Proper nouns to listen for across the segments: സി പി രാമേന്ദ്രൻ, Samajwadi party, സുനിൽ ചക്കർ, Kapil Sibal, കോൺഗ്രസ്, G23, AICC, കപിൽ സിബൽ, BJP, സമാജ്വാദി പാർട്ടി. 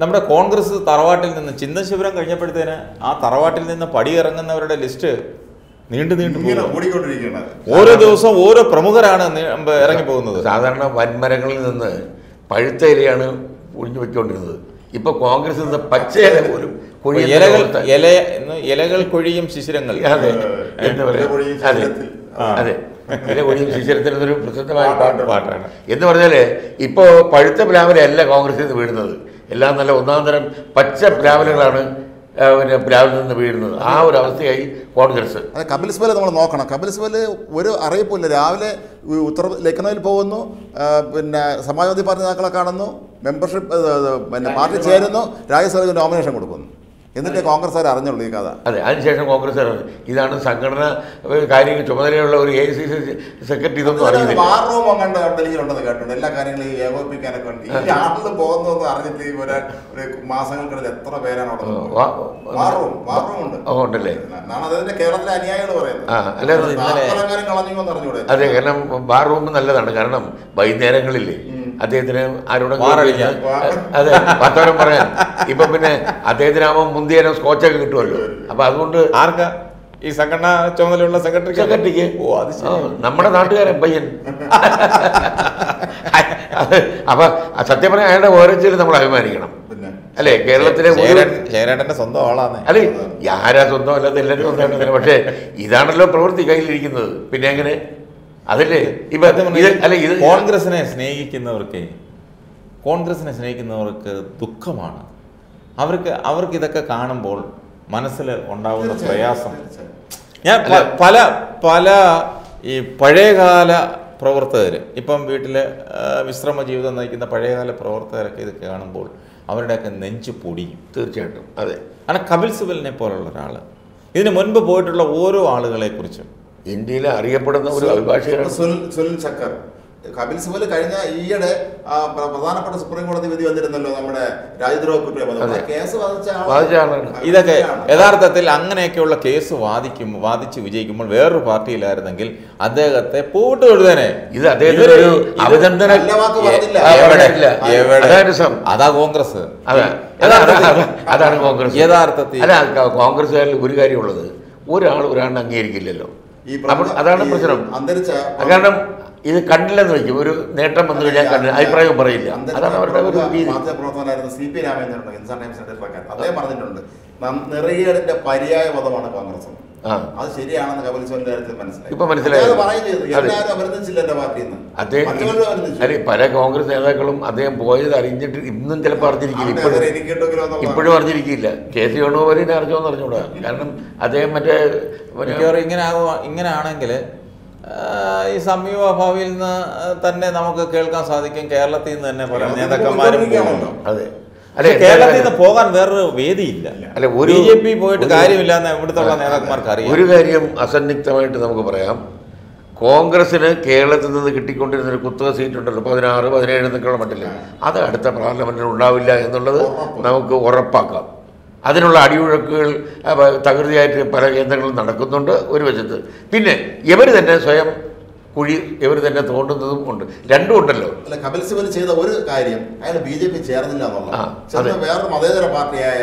നമ്മുടെ കോൺഗ്രസ് തറവാട്ടിൽ നിന്ന് ചിന്തശിവരം കഴിഞ്ഞപ്പോഴത്തേന് ആ തറവാട്ടിൽ നിന്ന് പടിയിറങ്ങുന്നവരുടെ ലിസ്റ്റ് നീണ്ടു നീണ്ടു ഓടിക്കൊണ്ടിരിക്കുകയാണ്. ഓരോ ദിവസവും ഓരോ പ്രമുഖരാണ് ഇറങ്ങിപ്പോകുന്നത്. സാധാരണ വൻമരങ്ങളിൽ നിന്ന് പഴുത്ത ഇലയാണ് ഒഴിഞ്ഞു വെച്ചുകൊണ്ടിരുന്നത്. ഇപ്പോൾ കോൺഗ്രസ് പച്ച ഇല പോലും ഇലകൾ കൊഴിയും ശിശിരങ്ങൾ. അതെ അതെ ഇല കൊഴിയും ശിശിരത്തിൽ ഒരു പ്രസിദ്ധമായ പാട്ടാണ് എന്ന് പറഞ്ഞാൽ ഇപ്പോൾ പഴുത്ത പ്ലാവിലല്ല കോൺഗ്രസിൽ നിന്ന് വീഴുന്നത്. എല്ലാം നല്ല ഒന്നാം തരം പച്ച പ്ലാവലുകളാണ് പിന്നെ പ്ലാവിൽ നിന്ന് വീഴുന്നത്. ആ ഒരു അവസ്ഥയായി കോൺഗ്രസ്. അതെ, കപിൽ സിബൽ നമ്മൾ നോക്കണം. കപിൽ സിബൽ ഒരു അറിയിപ്പില്ല. രാവിലെ ഉത്തർ ലക്നൌവിൽ പോകുന്നു, പിന്നെ സമാജ്വാദി പാർട്ടി നേതാക്കളെ കാണുന്നു, മെമ്പർഷിപ്പ് പിന്നെ പാർട്ടി ചേരുന്നു, രാജ്യസഭയ്ക്ക് നോമിനേഷൻ കൊടുക്കുന്നു. എന്നിട്ട് കോൺഗ്രസ്സുകാർ അറിഞ്ഞുള്ളൂ ഈ കഥ. അതെ, അതിനുശേഷം കോൺഗ്രസ്സുകാർ ഇതാണ് സംഘടന കാര്യങ്ങൾ ചുമതലയുള്ള ഒരു AICC സെക്രട്ടറി ഇതൊന്നും അറിയില്ല. ഉണ്ടെന്ന് കേട്ടുണ്ട് എല്ലാ കാര്യങ്ങളും ഏകോപിപ്പിക്കാനൊക്കെ ഉണ്ട്. ഈ ആളുകൾ പോകുന്നതെന്ന് അറിഞ്ഞിട്ട് വരാൻ ഒരു മാസങ്ങൾക്കിടയിൽ എത്ര പേരാണ് ഉണ്ടല്ലേ? അതിന്റെ കേരളത്തിലെ അനുയായികൾ പറയുന്നത്. അതെ, കാരണം ബാർ റൂം നല്ലതാണ്. കാരണം വൈകുന്നേരങ്ങളില്ലേ അദ്ദേഹത്തിന് ആരോടും അതെ വർത്തമാനം പറയാൻ. ഇപ്പൊ പിന്നെ അദ്ദേഹത്തിന് ആവുമ്പോൾ മുന്തിയ സ്കോച്ചൊക്കെ കിട്ടുമല്ലോ. അപ്പൊ അതുകൊണ്ട് ആർക്കാ ഈ സംഘടന ചുമതലയുള്ള സെക്രട്ടറിക്ക്? ഓ, അത് നമ്മുടെ നാട്ടുകാരൻ പയ്യൻ. അപ്പൊ സത്യം പറഞ്ഞാൽ അയാളുടെ ഓരോരുത്തരും നമ്മൾ അഭിമാനിക്കണം അല്ലേ? കേരളത്തിലെ സ്വന്തം ആളാണ്. അല്ലെ, ആരാ സ്വന്തം അല്ലാതെ എല്ലാവരും സ്വന്തമാണ്. പക്ഷെ ഇതാണല്ലോ പ്രവൃത്തി കയ്യിലിരിക്കുന്നത്. പിന്നെ എങ്ങനെ അതല്ലേ? ഇപ്പം കോൺഗ്രസിനെ സ്നേഹിക്കുന്നവർക്ക് ദുഃഖമാണ്. അവർക്ക് ഇതൊക്കെ കാണുമ്പോൾ മനസ്സിൽ ഉണ്ടാകുന്ന പ്രയാസം. ഞാൻ പല പല ഈ പഴയകാല പ്രവർത്തകർ, ഇപ്പം വീട്ടിൽ വിശ്രമ ജീവിതം നയിക്കുന്ന പഴയകാല പ്രവർത്തകരൊക്കെ ഇതൊക്കെ കാണുമ്പോൾ അവരുടെയൊക്കെ നെഞ്ച് പൊടിയും. തീർച്ചയായിട്ടും. അതെ, കാരണം കപിൽ സിബലിനെ പോലുള്ള ഒരാൾ ഇതിന് മുൻപ് പോയിട്ടുള്ള ഓരോ ആളുകളെക്കുറിച്ചും ഇന്ത്യയിലെ അറിയപ്പെടുന്ന ഒരു അഭിഭാഷകനാണ് സുനിൽ ചക്കർ. കപിൽ സിബൽ കഴിഞ്ഞ ഈയിടെ പ്രധാനപ്പെട്ട സുപ്രീം കോടതി വിധി വന്നിരുന്നല്ലോ, നമ്മുടെ രാജ്യദ്രോഹ കുറ്റപത്രം കേസ് വാദിച്ച. ഇതൊക്കെ യഥാർത്ഥത്തിൽ അങ്ങനെയൊക്കെയുള്ള കേസ് വാദിച്ച് വിജയിക്കുമ്പോൾ വേറൊരു പാർട്ടിയിലായിരുന്നെങ്കിൽ അദ്ദേഹത്തെ പോട്ട് എഴുതാനെ. ഇത് അദ്ദേഹത്തിന് അതാ കോൺഗ്രസ്. അതാണ് കോൺഗ്രസ് യഥാർത്ഥത്തിൽ. അല്ല, കോൺഗ്രസ്സുകാരിൽ ഒരു കാര്യമുള്ളത്, ഒരാളിനെ അംഗീകരിക്കില്ലല്ലോ. അതാണ് പ്രശ്നം. കാരണം ഇത് കണ്ടില്ലെന്ന് വെക്കും. ഒരു നേട്ടം വന്നു കഴിഞ്ഞാൽ കണ്ടില്ല, അഭിപ്രായം പറയില്ല. അതാണ് അവരുടെ ഒരു പ്രവർത്തകനായിരുന്നു സി പി രാമേന്ദ്രൻ. നെറികേടിന്റെ പര്യായ പദമാണ് കോൺഗ്രസ്. അത് ശരിയാണെന്ന് കപിൽ സിബലിന്റെ കാര്യത്തിൽ മനസ്സിലായി. ഇപ്പൊ മനസ്സിലായി. പല കോൺഗ്രസ് നേതാക്കളും അദ്ദേഹം പോയത് അറിഞ്ഞിട്ട് ഇന്നും ചിലപ്പോൾ അറിഞ്ഞിരിക്കില്ല. ഇപ്പോഴും അറിഞ്ഞിരിക്കില്ല. കേസ് വേണോ വരെ അറിഞ്ഞോന്ന് അറിഞ്ഞൂടാ. കാരണം അദ്ദേഹം മറ്റേ ഇങ്ങനെയാണെങ്കിൽ ഈ സമീപ ഭാവിയിൽ നിന്ന് തന്നെ നമുക്ക് കേൾക്കാൻ സാധിക്കും, കേരളത്തിൽ നിന്ന് തന്നെ പല നേതാക്കന്മാരും. അതെ, കേരളത്തിൽ നിന്ന് പോകാൻ വേറൊരു വേദിയില്ല. അല്ലെ, ഒരു BJP പോയിട്ട് കാര്യമില്ല എന്ന് ഇവിടുത്തെ നേതാക്കന്മാർക്ക് അറിയാം. ഒരു കാര്യം അസന്നിഗ്ധമായിട്ട് നമുക്ക് പറയാം, കോൺഗ്രസിന് കേരളത്തിൽ നിന്ന് കിട്ടിക്കൊണ്ടിരുന്ന ഒരു കുത്തക സീറ്റ് ഉണ്ടല്ലോ, 16, 17 എന്നൊക്കെയുള്ള മട്ടില്ല, അത് അടുത്ത പാർലമെന്റിൽ ഉണ്ടാവില്ല എന്നുള്ളത് നമുക്ക് ഉറപ്പാക്കാം. അതിനുള്ള അടിയൊഴുക്കുകൾ തകൃതിയായിട്ട് പല കേന്ദ്രങ്ങളും നടക്കുന്നുണ്ട് ഒരു വശത്ത്. പിന്നെ ഇവർ തന്നെ സ്വയം കുഴി ഇവർ തന്നെ തോണ്ടുന്നതും ഉണ്ട്. രണ്ടും ഉണ്ടല്ലോ. അല്ല, കപിൽ സിബൽ ചെയ്ത ഒരു കാര്യം, അയാൾ BJP ചേർന്നില്ല എന്നുള്ളത്. വേറൊരു മതേതര പാർട്ടിയായ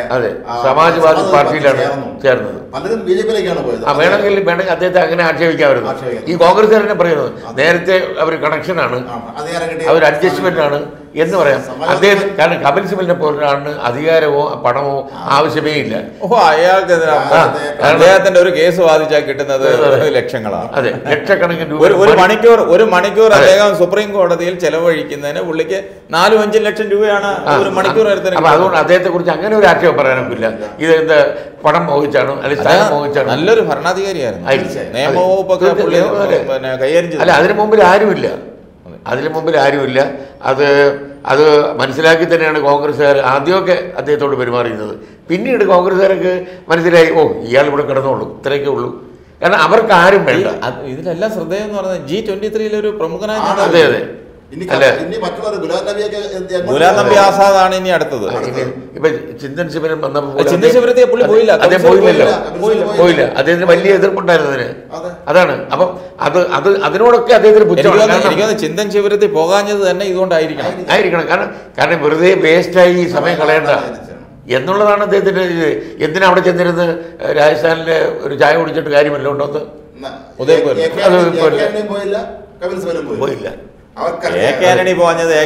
സമാജ്വാദി പാർട്ടിയിലാണ് ചേർന്നത്. പലരും BJPയിലേക്കാണ് പോയത്. വേണമെങ്കിൽ അദ്ദേഹത്തെ അങ്ങനെ ആക്ഷേപിക്കാമായിരുന്നു. ഈ കോൺഗ്രസ്സുകാരനെ പറയുന്നത് നേരത്തെ അവർ കണക്ഷനാണ്, അവർ അഡ്ജസ്റ്റ്മെന്റ് ആണ് എന്ന് പറയാം അദ്ദേഹം. കാരണം കപിൽ സിബലിനെ പോലാണ് അധികാരമോ പണമോ ആവശ്യമേ ഇല്ല. ഓഹോ, അയാൾക്ക് ഒരു കേസ് വാദിച്ചാൽ കിട്ടുന്നത് ലക്ഷങ്ങളാണ്. അതെ, ലക്ഷക്കണക്കിന് രൂപ. ഒരു മണിക്കൂർ അദ്ദേഹം സുപ്രീം കോടതിയിൽ ചെലവഴിക്കുന്നതിന് പുള്ളിക്ക് 4-5 ലക്ഷം രൂപയാണ് ഒരു മണിക്കൂർ. അതുകൊണ്ട് അദ്ദേഹത്തെ കുറിച്ച് അങ്ങനെ ഒരു ആക്ഷേപം പറയാനൊക്കില്ല. ഇത് എന്താ പണം മോഹിച്ചാണ് അല്ലെങ്കിൽ സ്ഥലം മോഹിച്ചാണ്. നല്ലൊരു ഭരണാധികാരിയായിരുന്നു. നിയമവകുപ്പൊക്കെ കൈകാര്യം. അല്ല, അതിനു മുമ്പിൽ ആരുമില്ല. അത് മനസ്സിലാക്കി തന്നെയാണ് കോൺഗ്രസ്സുകാർ ആദ്യമൊക്കെ അദ്ദേഹത്തോട് പെരുമാറിയിരുന്നത്. പിന്നീട് കോൺഗ്രസ്സുകാർക്ക് മനസ്സിലായി, ഓ, ഇയാൾ ഇവിടെ കിടന്നോളൂ, ഇത്രയൊക്കെ ഉള്ളൂ. കാരണം അവർക്ക് ആരും വേണ്ട. ഇതിലെല്ലാം ശ്രദ്ധേയം എന്ന് പറഞ്ഞാൽ G23 ഒരു പ്രമുഖനായ. അതെ, Candy boy, the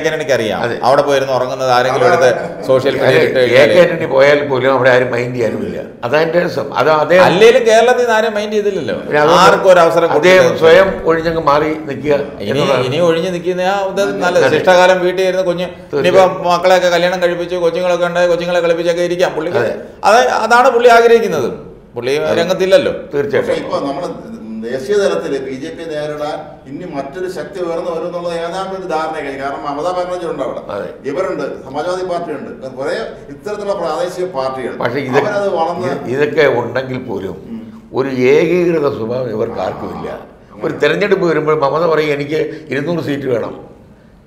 candy carrier. Out of the organ, the social candy boy, Puliam, I remind you. As I tell some other, I laid I remind you the little. Origin Mari, the Kia, origin the Kia, the Sitagar and Vita, the Kunya, Niba, Makala, Kalana, Kalipicha, watching like a The BJP there are in the material sector, the other dark, Mamada, different Samajwadi party, it's the Pradesi party. But either one of the either one Nagil Purium. Would Yegi the Suba ever Karkulia? But then you remember Mamada or any Irinu seat to Adam.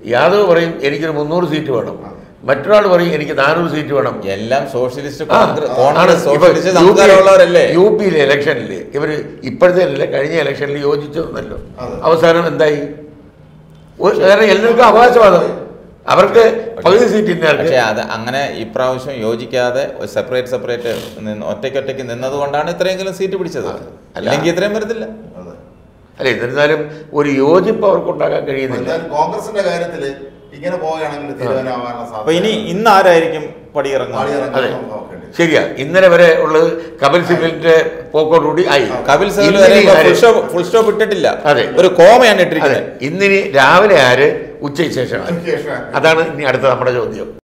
Yadu or any Munur seat to Adam. Metro or any Kanu seat to Adam. Yellam socialist UP election. Election is a separate, or take another one down a triangle seat to each other. I think you remember the Syria, in the Kapil Sibal Poco Rudy, I Kapil Sibal full stop with Tedilla. But a comb and a trick in the Davide, which is Adam in the Adamarajo.